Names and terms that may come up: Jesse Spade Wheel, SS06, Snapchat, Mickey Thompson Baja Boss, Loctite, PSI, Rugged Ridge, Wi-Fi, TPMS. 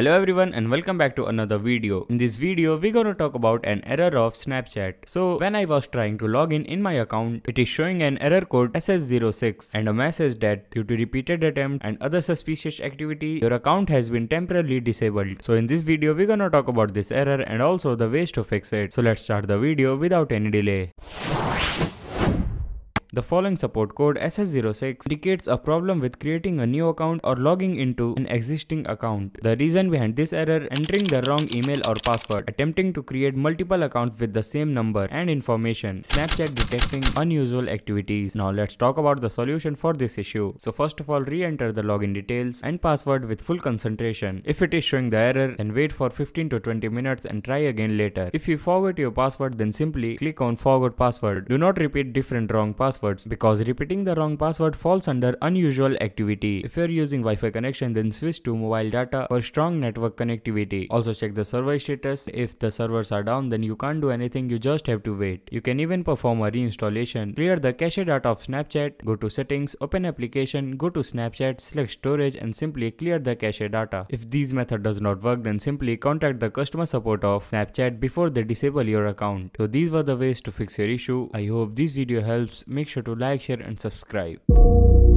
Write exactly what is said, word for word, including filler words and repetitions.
Hello everyone and welcome back to another video. In this video, we're gonna talk about an error of Snapchat. So when I was trying to log in in my account, it is showing an error code S S zero six and a message that due to repeated attempt and other suspicious activity, your account has been temporarily disabled. So in this video, we're gonna talk about this error and also the ways to fix it. So let's start the video without any delay. The following support code S S zero six indicates a problem with creating a new account or logging into an existing account. The reason behind this error: entering the wrong email or password, attempting to create multiple accounts with the same number and information, Snapchat detecting unusual activities. Now let's talk about the solution for this issue. So first of all, re-enter the login details and password with full concentration. If it is showing the error, then wait for fifteen to twenty minutes and try again later. If you forgot your password, then simply click on forgot password. Do not repeat different wrong passwords, because repeating the wrong password falls under unusual activity. If you are using Wi-Fi connection, then switch to mobile data for strong network connectivity. Also check the server status. If the servers are down, then you can't do anything, you just have to wait. You can even perform a reinstallation. Clear the cache data of Snapchat, go to settings, open application, go to Snapchat, select storage and simply clear the cache data. If this method does not work, then simply contact the customer support of Snapchat before they disable your account. So these were the ways to fix your issue. I hope this video helps. Make sure to like, share and subscribe.